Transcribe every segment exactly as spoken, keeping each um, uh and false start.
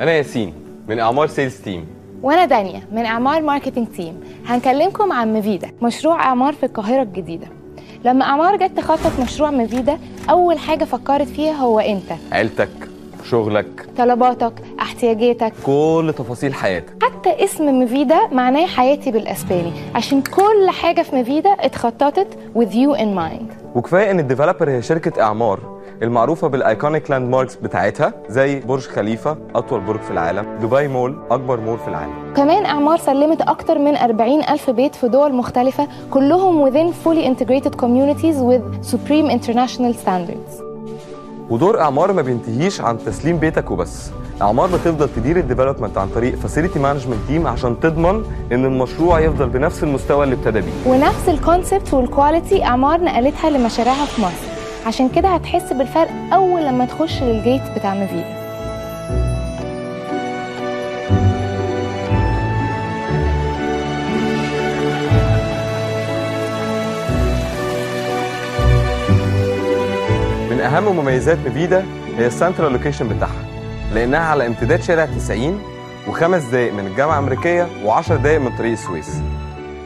أنا ياسين من إعمار سيلز تيم. وأنا دانية من إعمار ماركتينج تيم. هنكلمكم عن ميفيدا، مشروع إعمار في القاهرة الجديدة. لما إعمار جت تخطط مشروع ميفيدا، أول حاجة فكرت فيها هو أنت، عيلتك، شغلك، طلباتك، احتياجاتك، كل تفاصيل حياتك. حتى اسم ميفيدا معناه حياتي بالاسباني، عشان كل حاجه في ميفيدا اتخططت with you in mind. وكفايه ان الديفلوبر هي شركه اعمار المعروفه بالايكونيك لاند ماركس بتاعتها، زي برج خليفه اطول برج في العالم، دبي مول اكبر مول في العالم. كمان اعمار سلمت اكتر من أربعين ألف بيت في دول مختلفه، كلهم within fully integrated communities with supreme international standards. ودور اعمار ما بينتهيش عن تسليم بيتك وبس، اعمار بتفضل تدير الديفلوبمنت عن طريق فاسيلتي مانجمنت تيم عشان تضمن ان المشروع يفضل بنفس المستوى اللي ابتدى بيه. ونفس الكونسبت والكواليتي اعمار نقلتها لمشاريعها في مصر، عشان كده هتحس بالفرق اول لما تخش للجيت بتاع ميفيدا. أهم مميزات ميفيدا هي السنترال لوكيشن بتاعها، لأنها على امتداد شارع تسعين وخمس دقايق من الجامعة الأمريكية وعشر دقايق من طريق السويس.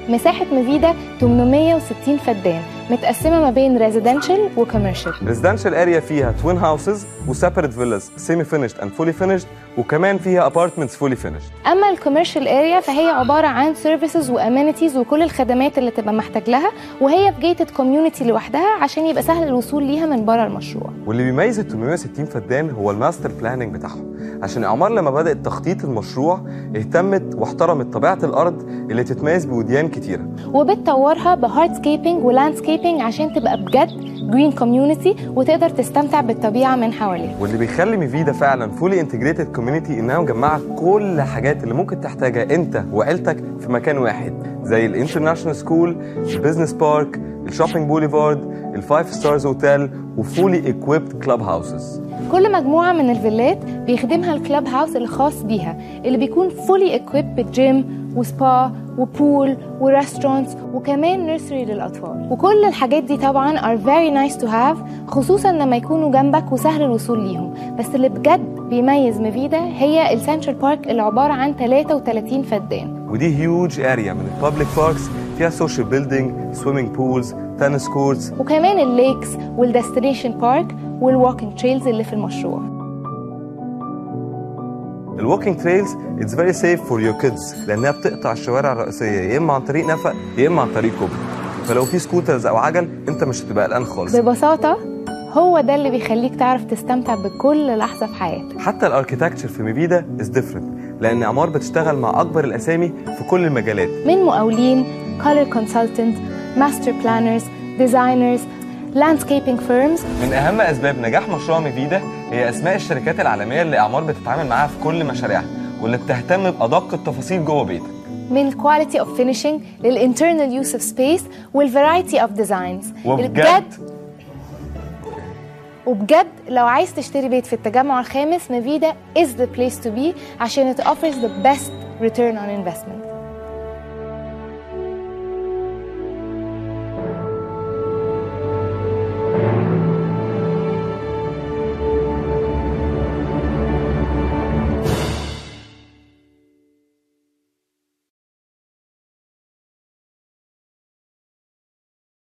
مساحة ميفيدا ثمانمائة وستين فدان، متقسمة ما بين ريزيدنشال وكوميرشال. ريزيدنشال أريا فيها توين هاوسز وسيبريت فيلاز سيمي فينيشد أند فولي فينيشد، وكمان فيها أبارتمنتس فولي فينيشد. أما الكوميرشال أريا فهي عبارة عن سيرفيسز وأمينيتيز وكل الخدمات اللي تبقى محتاج لها، وهي في جيتد كوميونتي لوحدها عشان يبقى سهل الوصول ليها من بره المشروع. واللي بيميز ال ثمانمائة وستين فدان هو الماستر بلاننج بتاعهم، عشان إعمار لما بدأت تخطيط المشروع اهتمت واحترمت طبيعة الأرض اللي تتميز بوديان كتيرة، وبتطورها بهاردسكيبنج ولاندسكيبنج عشان تبقى بجد جرين كوميونتي وتقدر تستمتع بالطبيعه من حواليك. واللي بيخلي ميفيدا فعلا فولي انتجريتد كوميونتي انها مجمعه كل الحاجات اللي ممكن تحتاجها انت وعيلتك في مكان واحد، زي الانترناشونال سكول، البيزنس بارك، الشوبينج بوليفارد، الفايف ستارز اوتيل، وفولي اكويبد كلاب هاوسز. كل مجموعه من الفيلات بيخدمها الكلاب هاوس الخاص بيها، اللي بيكون فولي اكويبد بجيم وسبا وبول وريستورانتس وكمان نيرسري للاطفال. وكل الحاجات دي طبعا are very nice to have، خصوصا لما يكونوا جنبك وسهل الوصول ليهم. بس اللي بجد بيميز ميفيدا هي السنترال بارك اللي عباره عن ثلاثة وثلاثين فدان، ودي هيوج اريا من البابليك باركس فيها سوشيال بيلدينج، سويمنج بولز، تنس كورتس، وكمان الليكس والديستنيشن بارك والووكينج تريلز اللي في المشروع. الووكينج تريلز اتس فيري سيف فور يور كيدز، لانها بتقطع الشوارع الرئيسيه يا اما عن طريق نفق يا اما عن طريق كوبري، فلو في سكوترز او عجل انت مش هتبقى قلقان خالص. ببساطه هو ده اللي بيخليك تعرف تستمتع بكل لحظه في حياتك. حتى الاركيتكتشر في ميفيدا از ديفرنت، لان اعمار بتشتغل مع اكبر الاسامي في كل المجالات، من مقاولين، كولر كونسلتنت، ماستر بلانرز، ديزاينرز، لاندسكيبنج فيرمز. من اهم اسباب نجاح مشروع ميفيدا هي اسماء الشركات العالميه اللي اعمار بتتعامل معاها في كل مشاريعها، واللي بتهتم بادق التفاصيل جوه بيتك، من الكواليتي اوف فينيشنج للانترنال يوز اوف سبيس والفرايتي اوف ديزاينز. وبجد وبجد لو عايز تشتري بيت في التجمع الخامس، ميفيدا is the place to be عشان it offers the best return on investment.